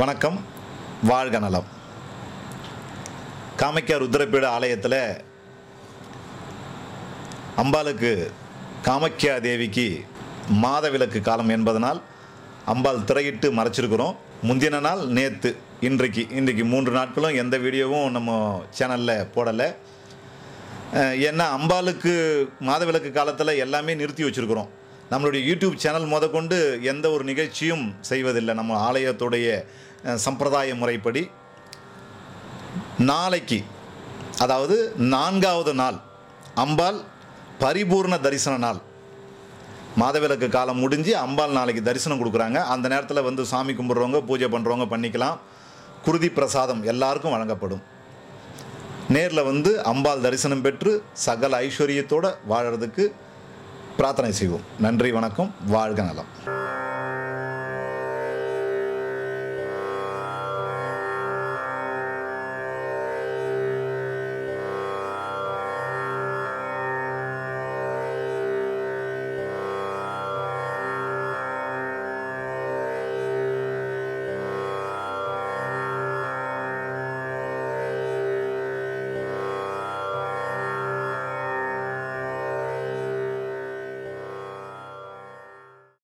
வணக்கம் வாழ்க நலம் காமக்கியா ருத்ரபீட ஆலயத்தில் அம்பாளுக்கு காமக்கியா தேவிக்கு மாதவிலக்கு காலம் என்பதனால் அம்பாள் திரையிட்டு மறைச்சிருக்கிறோம். முந்தின நாள் நேற்று இன்றைக்கு 3 நாட்களும் எந்த வீடியோவும் நம்ம சேனலில் போடலை. ஏன்னா அம்பாளுக்கு மாதவிலக்கு காலத்தில் எல்லாமே நிறுத்தி வச்சுருக்கிறோம். நம்மளுடைய யூடியூப் சேனல் முதற்கொண்டு எந்த ஒரு நிகழ்ச்சியும் செய்வதில்லை. நம்ம ஆலயத்துடைய சம்பிரதாய முறைப்படி நாளைக்கு, அதாவது 4வது நாள் அம்பாள் பரிபூர்ண தரிசன நாள். மாதவிலக்கு காலம் முடிஞ்சு அம்பாள் நாளைக்கு தரிசனம் கொடுக்குறாங்க. அந்த நேரத்தில் வந்து சாமி கும்பிட்றவங்க, பூஜை பண்ணுறவங்க பண்ணிக்கலாம். குருதி பிரசாதம் எல்லாருக்கும் வழங்கப்படும். நேரில் வந்து அம்பாள் தரிசனம் பெற்று சகல ஐஸ்வர்யத்தோடு வாழறதுக்கு பிரார்த்தனை செய்வோம். நன்றி, வணக்கம், வாழ்க நலம்.